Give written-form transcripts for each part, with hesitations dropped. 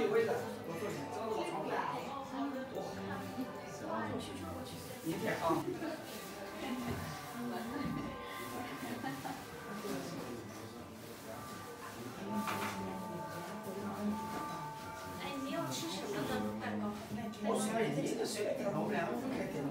有位的，我坐你，这样子我常来。哇，明天啊。哎，你要吃什么的蛋糕？我虽然已经这个谁来给我们两个分开点了。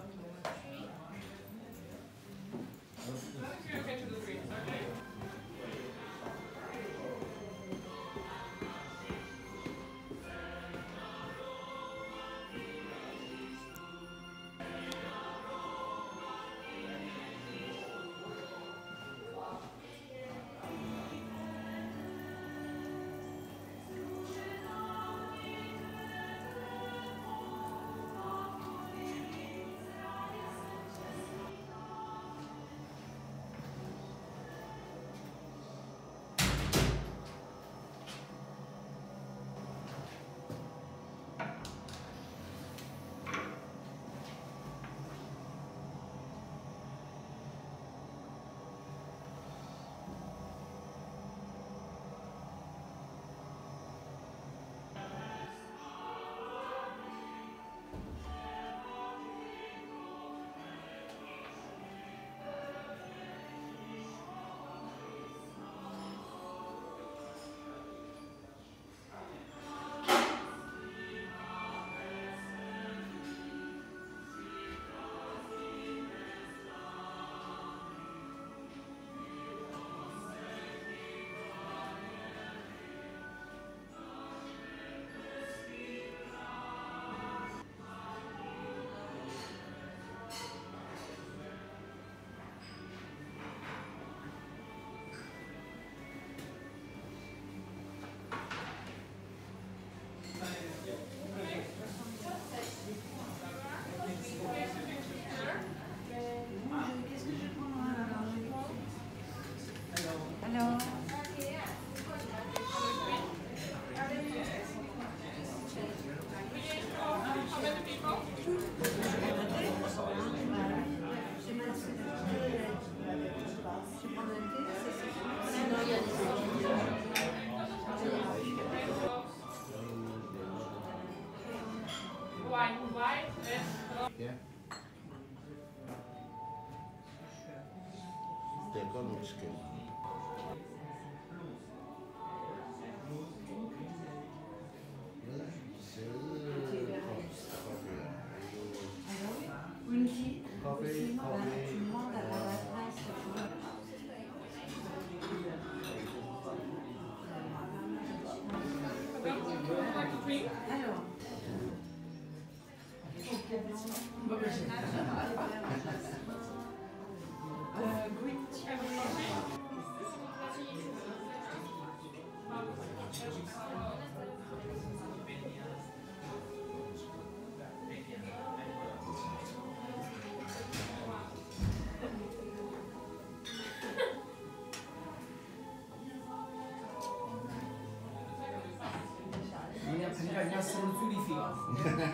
你看，没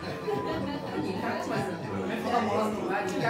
碰到毛了，你看。